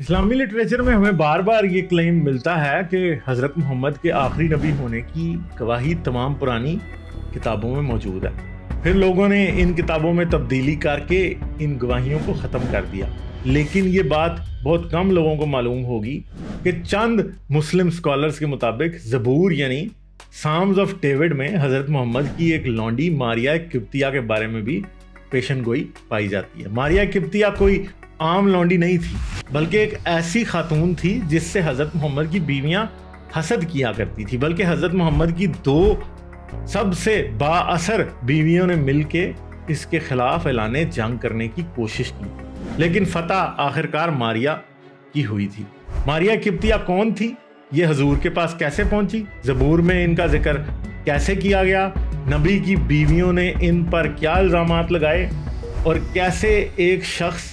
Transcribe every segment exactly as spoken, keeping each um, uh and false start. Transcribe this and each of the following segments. इस्लामी literature में हमें बार बार ये क्लेम मिलता है कि हज़रत मोहम्मद के आखिरी नबी होने की गवाही तमाम पुरानी किताबों में मौजूद है। फिर लोगों ने इन किताबों में तब्दीली करके इन गवाहियों को ख़त्म कर दिया, लेकिन ये बात बहुत कम लोगों को मालूम होगी कि चंद मुस्लिम स्कॉलर्स के मुताबिक ज़बूर यानी साम्स ऑफ डेविड में हज़रत मोहम्मद की एक लौंडी मारिया किब्तिया के बारे में भी पेशन गोई पाई जाती है। मारिया किब्तिया कोई आम लौंडी नहीं थी, बल्कि एक ऐसी खातून थी जिससे हज़रत मोहम्मद की बीवियां हसद किया करती थी। बल्कि हज़रत मोहम्मद की दो सबसे बाअसर बीवियों ने मिलके इसके खिलाफ ऐलाने जंग करने की कोशिश की, लेकिन फतह आखिरकार मारिया की हुई थी। मारिया किब्तिया कौन थी, ये हजूर के पास कैसे पहुंची, ज़बूर में इनका जिक्र कैसे किया गया, नबी की बीवियों ने इन पर क्या इल्ज़ामात लगाए और कैसे एक शख्स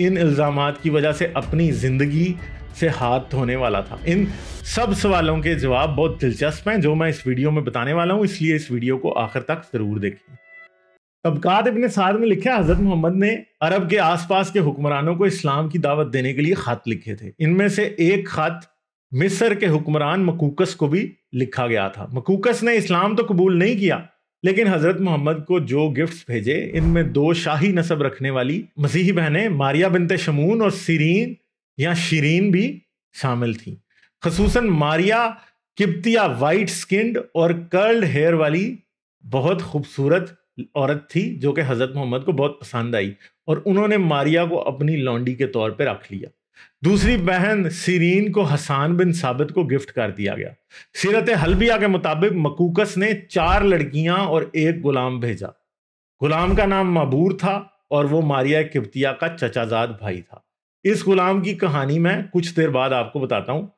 इन इल्ज़ामात की वजह से अपनी ज़िंदगी से हाथ धोने वाला था, इन सब सवालों के जवाब बहुत दिलचस्प हैं जो मैं इस वीडियो में बताने वाला हूँ, इसलिए इस वीडियो को आखिर तक ज़रूर देखें। तबकात इब्ने साद में लिखा है, हज़रत मोहम्मद ने अरब के आसपास के हुक्मरानों को इस्लाम की दावत देने के लिए ख़त लिखे थे। इनमें से एक ख़त मिस्र के हुक्मरान मकूकस को भी लिखा गया था। मकूकस ने इस्लाम तो कबूल नहीं किया, लेकिन हज़रत मोहम्मद को जो गिफ्ट्स भेजे इनमें दो शाही नस्ब रखने वाली मसीही बहनें मारिया बिनते शमून और सीरीन या शीरीन भी शामिल थीं। खसूसन मारिया किब्तिया वाइट स्किंड और कर्ल्ड हेयर वाली बहुत खूबसूरत औरत थी जो कि हज़रत मोहम्मद को बहुत पसंद आई और उन्होंने मारिया को अपनी लौंडी के तौर पर रख लिया। दूसरी बहन सीरीन को हसान बिन साबित को गिफ्ट कर दिया गया। सीरत हल्बिया के मुताबिक मकूकस ने चार लड़कियां और एक गुलाम भेजा। गुलाम का नाम माबूर था और वो मारिया किब्तिया का चचाजाद भाई था। इस गुलाम की कहानी मैं कुछ देर बाद आपको बताता हूँ।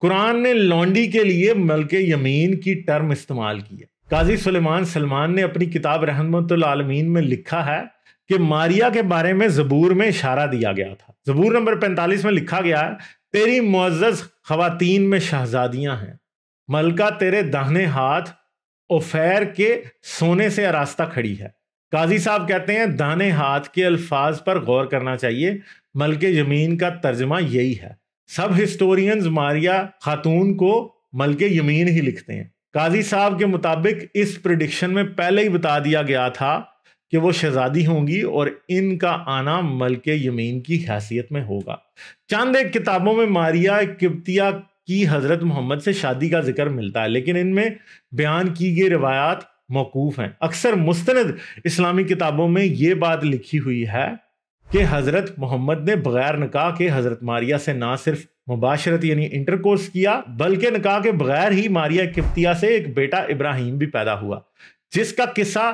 कुरान ने लौंडी के लिए मलके यमीन की टर्म इस्तेमाल की है। काजी सुलेमान सलमान ने अपनी किताब रहमतुल आलमीन में लिखा है कि मारिया के बारे में ज़बूर में इशारा दिया गया था। ज़बूर नंबर पैंतालीस में लिखा गया है, तेरी मुअज़्ज़ज़ ख़वातीन में शहज़ादियाँ हैं, मलका तेरे दाहिने हाथ ओफैर के सोने से आरास्ता खड़ी है। काजी साहब कहते हैं दाहिने हाथ के अल्फाज पर गौर करना चाहिए, मलके यमीन का तर्जमा यही है। सब हिस्टोरियंस मारिया खातून को मलके यमीन ही लिखते हैं। काजी साहब के मुताबिक इस प्रेडिक्शन में पहले ही बता दिया गया था कि वो शहजादी होंगी और इनका आना मलके यमीन की हैसियत में होगा। चंद एक किताबों में मारिया किब्तिया की हज़रत मोहम्मद से शादी का जिक्र मिलता है, लेकिन इनमें बयान की गई रवायात मौकूफ़ हैं। अक्सर मुस्तनद इस्लामी किताबों में ये बात लिखी हुई है कि हज़रत मोहम्मद ने बग़ैर निकाह के हज़रत मारिया से ना सिर्फ मुबाशरत यानी इंटरकोर्स किया, बल्कि निकाह के बग़ैर ही मारिया किब्तिया से एक बेटा इब्राहीम भी पैदा हुआ, जिसका किस्सा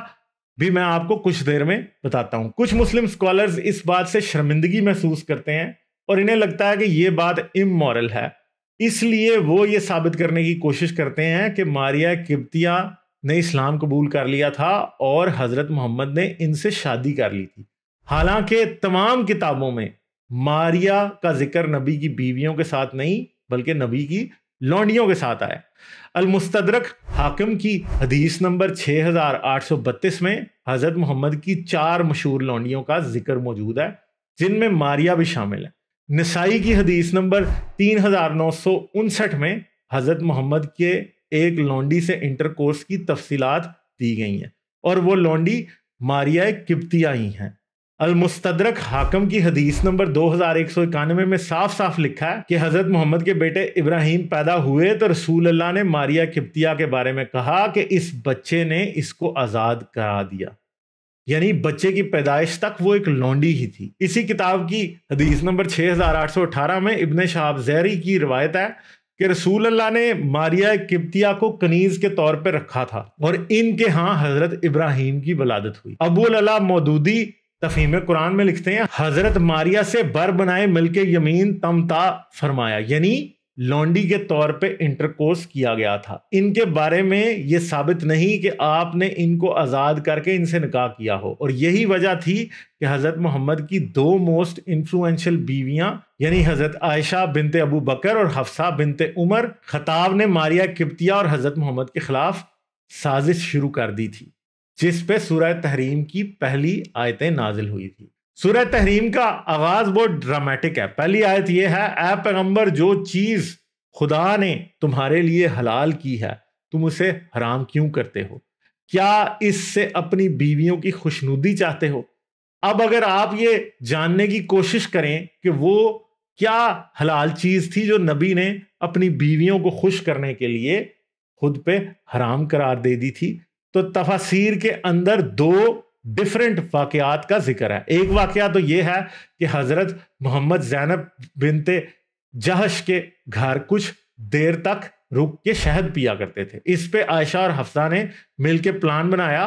भी मैं आपको कुछ देर में बताता हूँ। कुछ मुस्लिम स्कॉलर्स इस बात से शर्मिंदगी महसूस करते हैं और इन्हें लगता है कि ये बात इमोरल है, इसलिए वो ये साबित करने की कोशिश करते हैं कि मारिया किब्तिया ने इस्लाम कबूल कर लिया था और हज़रत मोहम्मद ने इनसे शादी कर ली थी। हालांकि तमाम किताबों में मारिया का जिक्र नबी की बीवियों के साथ नहीं बल्कि नबी की लौंडियों के साथ आया। अल-मुस्तदरक हाकिम की हदीस नंबर छह हज़ार आठ सौ बत्तीस में हज़रत मोहम्मद की चार मशहूर लौंडियों का जिक्र मौजूद है, जिनमें मारिया भी शामिल है। नसाई की हदीस नंबर तीन हज़ार नौ सौ उनसठ में हज़रत मोहम्मद के एक लौंडी से इंटरकोर्स की तफसीलात दी गई हैं और वो लौंडी मारिया किब्तिया ही हैं। अल-मुस्तदरक हाकिम की हदीस नंबर दो हज़ार एक सौ इक्यानवे में साफ साफ लिखा है कि हज़रत मोहम्मद के बेटे इब्राहीम पैदा हुए तो रसूल अल्लाह ने मारिया किब्तिया के बारे में कहा कि इस बच्चे ने इसको आज़ाद करा दिया, यानी बच्चे की पैदाइश तक वो एक लौंडी ही थी। इसी किताब की हदीस नंबर छः हज़ार आठ सौ अठारह में इब्ने शहाब ज़हरी की रवायत है कि रसूल अल्लाह ने मारिया किब्तिया को कनीज के तौर पर रखा था और इनके यहाँ हज़रत इब्राहीम की वलादत हुई। अबुल अला मौदूदी तफहीम कुरान में लिखते हैं, हज़रत मारिया से बर बनाए मिलके यमीन तमता फरमाया, यानी लौंडी के तौर पे इंटरकोर्स किया गया था। इनके बारे में ये साबित नहीं कि आपने इनको आज़ाद करके इनसे निकाह किया हो, और यही वजह थी कि हज़रत मोहम्मद की दो मोस्ट इन्फ्लुएंशियल बीवियां यानी हज़रत आयशा बिनते अबू बकर और हफ्सा बिनते उमर खताब ने मारिया किब्तिया और हज़रत मोहम्मद के ख़िलाफ़ साजिश शुरू कर दी थी, जिस पे सूरह तहरीम की पहली आयतें नाजिल हुई थी। सूरह तहरीम का आगाज बहुत ड्रामेटिक है। पहली आयत यह है, ऐ पैगंबर जो चीज खुदा ने तुम्हारे लिए हलाल की है तुम उसे हराम क्यों करते हो? क्या इससे अपनी बीवियों की खुशनुदी चाहते हो? अब अगर आप ये जानने की कोशिश करें कि वो क्या हलाल चीज थी जो नबी ने अपनी बीवियों को खुश करने के लिए खुद पे हराम करार दे दी थी, तो तफसीर के अंदर दो डिफरेंट वाकयात का जिक्र है। एक वाकया तो यह है कि हजरत मोहम्मद जैनब बिनते जहश के घर कुछ देर तक रुक के शहद पिया करते थे। इस पे आयशा और हफ्सा ने मिलके प्लान बनाया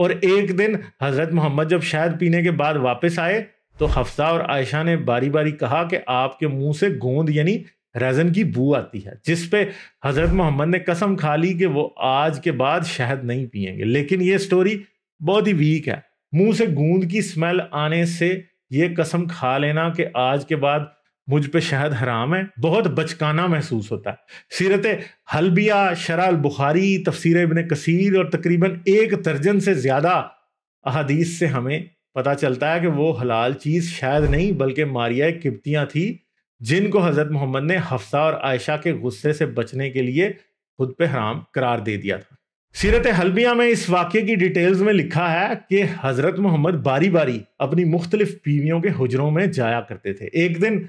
और एक दिन हजरत मोहम्मद जब शहद पीने के बाद वापस आए तो हफ्सा और आयशा ने बारी बारी कहा कि आपके मुंह से गोंद यानी रेजन की बू आती है, जिस पे हजरत मोहम्मद ने कसम खा ली कि वो आज के बाद शहद नहीं पियेंगे। लेकिन ये स्टोरी बहुत ही वीक है। मुंह से गूंद की स्मेल आने से ये कसम खा लेना कि आज के बाद मुझ पे शहद हराम है, बहुत बचकाना महसूस होता है। सीरत हलबिया, शरह बुखारी, तफसीर इब्न कसीर और तकरीबन एक दर्जन से ज़्यादा अहादीस से हमें पता चलता है कि वो हलाल चीज़ शहद नहीं बल्कि मारिया किब्तियाँ थी, जिनको हज़रत मोहम्मद ने हफ्सा और आयशा के गुस्से से बचने के लिए खुद पे हराम करार दे दिया था। सीरत हलबिया में इस वाक़े की डिटेल्स में लिखा है कि हज़रत मोहम्मद बारी बारी अपनी मुख्तलिफ बीवियों के हुजरों में जाया करते थे। एक दिन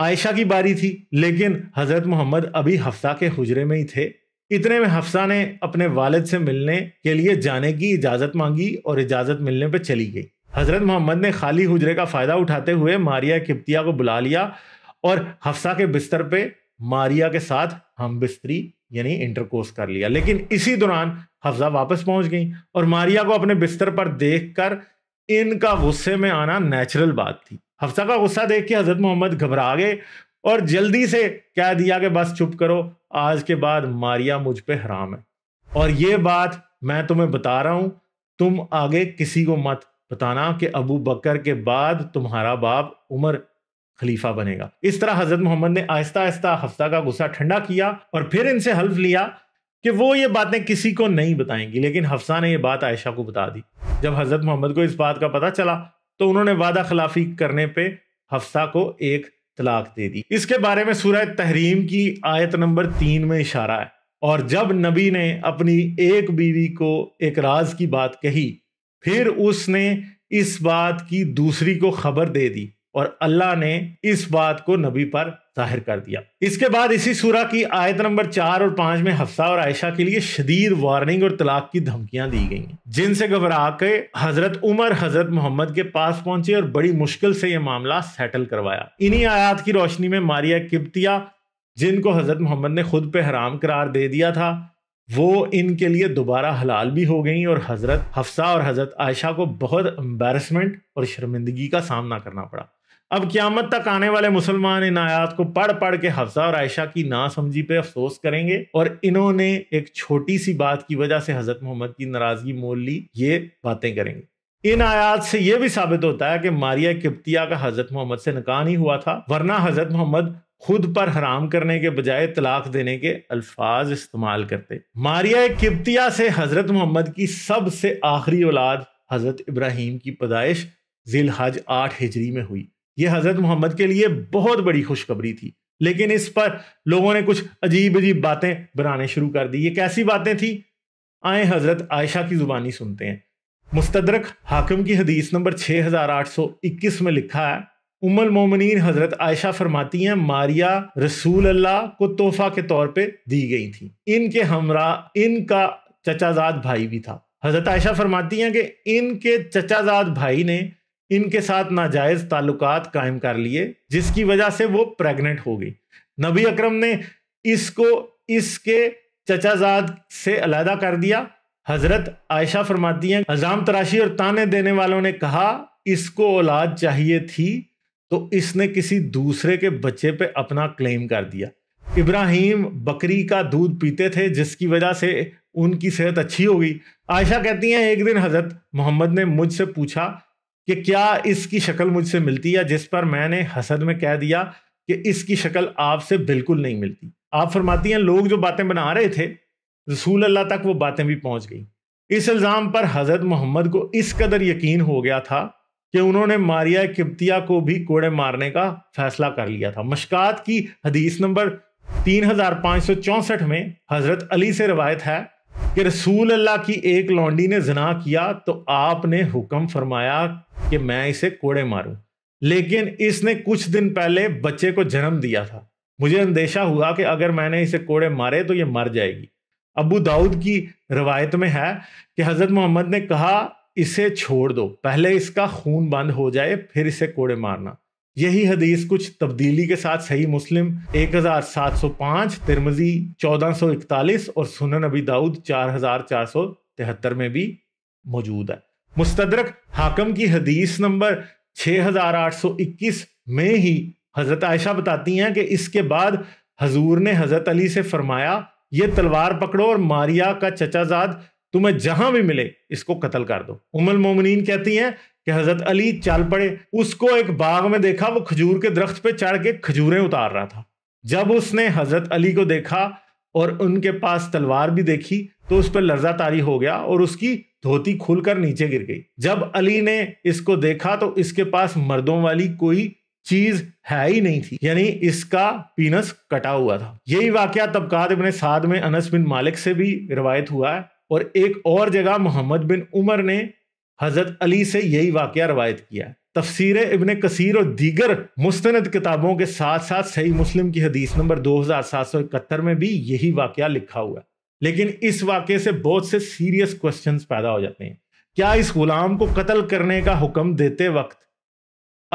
आयशा की बारी थी, लेकिन हज़रत मोहम्मद अभी हफ्सा के हुजरे में ही थे। इतने में हफ्सा ने अपने वालिद से मिलने के लिए जाने की इजाज़त मांगी और इजाज़त मिलने पर चली गई। हज़रत मोहम्मद ने खाली हुजरे का फ़ायदा उठाते हुए मारिया किब्तिया को बुला लिया और हफ्सा के बिस्तर पर मारिया के साथ हम बिस्तरी यानी इंटरकोर्स कर लिया। लेकिन इसी दौरान हफ्सा वापस पहुंच गई और मारिया को अपने बिस्तर पर देखकर इनका गुस्से में आना नेचुरल बात थी। हफ्सा का गुस्सा देख के हजरत मोहम्मद घबरा गए और जल्दी से कह दिया कि बस चुप करो, आज के बाद मारिया मुझ पे हराम है और ये बात मैं तुम्हें बता रहा हूँ, तुम आगे किसी को मत बताना कि अबू बकर के बाद तुम्हारा बाप उमर खलीफा बनेगा। इस तरह हजरत मोहम्मद ने आहिस्ता आहिस्ता हफ्सा का गुस्सा ठंडा किया और फिर इनसे हल्फ लिया कि वो ये बातें किसी को नहीं बताएंगी। लेकिन हफ्सा ने ये बात आयशा को बता दी। जब हजरत मोहम्मद को इस बात का पता चला तो उन्होंने वादा खिलाफी करने पे हफ्सा को एक तलाक दे दी। इसके बारे में सूरह तहरीम की आयत नंबर तीन में इशारा है। और जब नबी ने अपनी एक बीवी को एक राज की बात कही, फिर उसने इस बात की दूसरी को खबर दे दी और अल्लाह ने इस बात को नबी पर जाहिर कर दिया। इसके बाद इसी सूरह की आयत नंबर चार और पांच में हफ्सा और आयशा के लिए शदीद वार्निंग और तलाक की धमकियां दी गई हैं, जिनसे घबरा के हजरत उमर हजरत मोहम्मद के पास पहुंचे और बड़ी मुश्किल से यह मामला सेटल करवाया। इन्हीं आयात की रोशनी में मारिया किब्तिया, जिनको हजरत मोहम्मद ने खुद पे हराम करार दे दिया था, वो इनके लिए दोबारा हलाल भी हो गई और हजरत हफ्सा और हजरत आयशा को बहुत एम्बेरसमेंट और शर्मिंदगी का सामना करना पड़ा। अब क़यामत तक आने वाले मुसलमान इन आयात को पढ़ पढ़ के हफ्सा और आयशा की नासमझी पे अफसोस करेंगे और इन्होंने एक छोटी सी बात की वजह से हज़रत मोहम्मद की नाराज़गी मोल ली, ये बातें करेंगे। इन आयात से ये भी साबित होता है कि मारिया किब्तिया का हज़रत मोहम्मद से निकाह नहीं हुआ था, वरना हज़रत मोहम्मद खुद पर हराम करने के बजाय तलाक देने के अल्फाज इस्तेमाल करते। मारिया किब्तिया से हज़रत मोहम्मद की सबसे आखिरी औलाद हज़रत इब्राहीम की पैदाइश जिलहज आठ हिजरी में हुई। यह हज़रत मोहम्मद के लिए बहुत बड़ी खुशखबरी थी, लेकिन इस पर लोगों ने कुछ अजीब अजीब बातें बनाने शुरू कर दी। ये कैसी बातें थी, आए हज़रत आयशा की ज़ुबानी सुनते हैं। मुस्तदरक हाकिम की हदीस नंबर छः हज़ार आठ सौ इक्कीस में लिखा है, उम्मुल मोमिनीन हज़रत आयशा फरमाती हैं, मारिया रसूल अल्लाह को तोहफा के तौर पर दी गई थी। इनके हमरा इनका चचाजाद भाई भी था। हज़रत आयशा फरमाती हैं कि इनके चचाजाद भाई ने इनके साथ नाजायज़ ताल्लुकात कायम कर लिए, जिसकी वजह से वो प्रेग्नेंट हो गई। नबी अकरम ने इसको इसके चचाजाद से अलहदा कर दिया। हज़रत आयशा फरमाती हैं, इल्ज़ाम तराशी और ताने देने वालों ने कहा इसको औलाद चाहिए थी तो इसने किसी दूसरे के बच्चे पे अपना क्लेम कर दिया। इब्राहीम बकरी का दूध पीते थे, जिसकी वजह से उनकी सेहत अच्छी हो गई। आयशा कहती हैं, एक दिन हज़रत मोहम्मद ने मुझसे पूछा कि क्या इसकी शक्ल मुझसे मिलती है, जिस पर मैंने हसद में कह दिया कि इसकी शक्ल आपसे बिल्कुल नहीं मिलती। आप फरमाती हैं, लोग जो बातें बना रहे थे रसूल अल्लाह तक वो बातें भी पहुंच गई। इस इल्ज़ाम पर हज़रत मोहम्मद को इस कदर यकीन हो गया था कि उन्होंने मारिया किब्तिया को भी कोड़े मारने का फैसला कर लिया था। मशकात की हदीस नंबर तीन हजार पाँच सौ चौंसठ में हजरत अली से रिवायत है कि रसूल अल्लाह की एक लौंडी ने जना किया तो आपने हुक्म फरमाया कि मैं इसे कोड़े मारूं, लेकिन इसने कुछ दिन पहले बच्चे को जन्म दिया था, मुझे अंदेशा हुआ कि अगर मैंने इसे कोड़े मारे तो ये मर जाएगी। अबू दाऊद की रिवायत में है कि हजरत मोहम्मद ने कहा इसे छोड़ दो, पहले इसका खून बंद हो जाए फिर इसे कोड़े मारना। यही हदीस कुछ तब्दीली के साथ सही मुस्लिम एक हजार सात सौ पाँच, तिरमिजी चौदह सौ इकतालीस और सुनन अबी दाऊद चार हजार चार सौ तिहत्तर में भी मौजूद है। मुस्तदरक हाकिम की हदीस नंबर छः हजार आठ सौ इक्कीस में ही हज़रत आयशा बताती हैं कि इसके बाद हजूर ने हज़रत अली से फरमाया ये तलवार पकड़ो और मारिया का चचाजाद तुम्हें जहां भी मिले इसको कत्ल कर दो। उम्मुल मोमिनीन कहती हैं कि हज़रत अली चल पड़े, उसको एक बाग में देखा, वो खजूर के दरख्त पे चढ़ के खजूरें उतार रहा था। जब उसने हज़रत अली को देखा और उनके पास तलवार भी देखी तो उस पर लर्जा तारी हो गया और उसकी धोती खुलकर नीचे गिर गई। जब अली ने इसको देखा तो इसके पास मर्दों वाली कोई चीज है ही नहीं थी, यानी इसका पीनस कटा हुआ था। यही वाकया तबकात इब्ने साद में अनस बिन मालिक से भी रिवायत हुआ है और एक और जगह मोहम्मद बिन उमर ने हजरत अली से यही वाकया रिवायत किया है। तफसीर इब्ने कसीर और दीगर मुस्तनद किताबों के साथ साथ सही मुस्लिम की हदीस नंबर दो हजार सात सौ इकहत्तर में भी यही वाकया लिखा हुआ है। लेकिन इस वाकये से बहुत से सीरियस क्वेश्चन पैदा हो जाते हैं। क्या इस गुलाम को कत्ल करने का हुक्म देते वक्त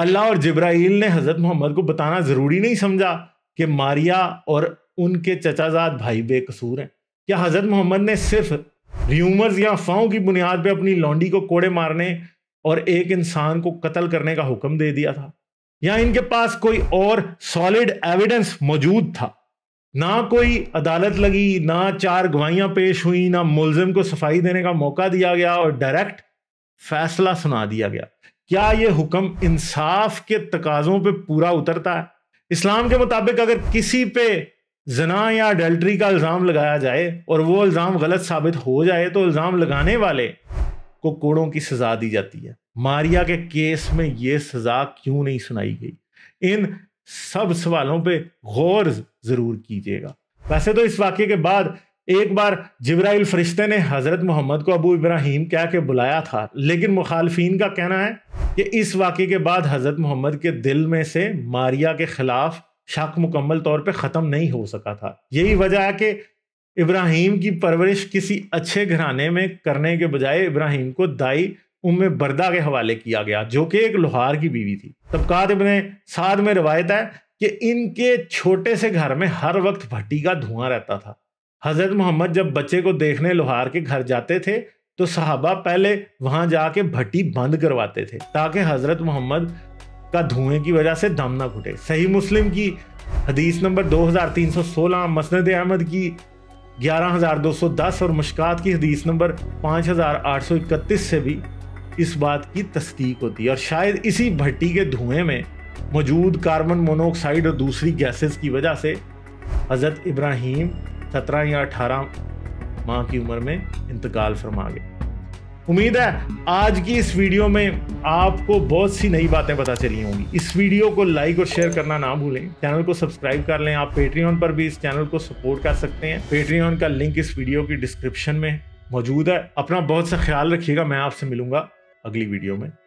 अल्लाह और जिब्राइल ने हज़रत मोहम्मद को बताना ज़रूरी नहीं समझा कि मारिया और उनके चचाजाद भाई बेकसूर हैं? क्या हज़रत मोहम्मद ने सिर्फ र्यूमर्स या अफवाहों की बुनियाद पर अपनी लौंडी को कोड़े मारने और एक इंसान को कत्ल करने का हुक्म दे दिया था, या इनके पास कोई और सॉलिड एविडेंस मौजूद था? ना कोई अदालत लगी, ना चार गवाहियाँ पेश हुई, ना मुलजिम को सफाई देने का मौका दिया गया और डायरेक्ट फैसला सुना दिया गया। क्या ये हुक्म इंसाफ के तकाजों पे पूरा उतरता है? इस्लाम के मुताबिक अगर किसी पे जना या अडल्ट्री का इल्ज़ाम लगाया जाए और वो इल्ज़ाम गलत साबित हो जाए तो इल्ज़ाम लगाने वाले को कोड़ों की सज़ा दी जाती है। मारिया के केस में ये सज़ा क्यों नहीं सुनाई गई? इन सब सवालों पे गौर ज़रूर कीजिएगा। वैसे तो इस वाक़े के बाद एक बार जिब्राइल फरिश्ते ने हज़रत मोहम्मद को अबू इब्राहीम कह के बुलाया था, लेकिन मुखालफीन का कहना है कि इस वाक़े के बाद हज़रत मोहम्मद के दिल में से मारिया के ख़िलाफ़ शक मुकम्मल तौर पे ख़त्म नहीं हो सका था। यही वजह है कि इब्राहीम की परवरिश किसी अच्छे घराने में करने के बजाय इब्राहीम को दाई उम्मे बरदा के हवाले किया गया, जो कि एक लोहार की बीवी थी। तबकात इब्ने साद में रिवायत है कि इनके छोटे से घर में हर वक्त भट्टी का धुआं रहता था। हज़रत मोहम्मद जब बच्चे को देखने लोहार के घर जाते थे तो सहाबा पहले वहां जाके भट्टी बंद करवाते थे ताकि हज़रत मोहम्मद का धुएं की वजह से दम ना घुटे। सही मुस्लिम की हदीस नंबर दो हजार तीन सौ सोलह, मसनद अहमद की ग्यारह हजार दो सौ दस और मुश्कात की हदीस नंबर पाँच हजार आठ सौ इकतीस से भी इस बात की तस्दीक होती है। और शायद इसी भट्टी के धुएँ में मौजूद कार्बन मोनोऑक्साइड और दूसरी गैसेज की वजह से हज़रत इब्राहीम सत्रह या अठारह माह की उम्र में इंतकाल फरमा गए। उम्मीद है आज की इस वीडियो में आपको बहुत सी नई बातें पता चली होंगी। इस वीडियो को लाइक और शेयर करना ना भूलें, चैनल को सब्सक्राइब कर लें। आप पेट्रियन पर भी इस चैनल को सपोर्ट कर सकते हैं, पेट्रियन का लिंक इस वीडियो की डिस्क्रिप्शन में मौजूद है। अपना बहुत सा ख्याल रखिएगा, मैं आपसे मिलूंगा अगली वीडियो में।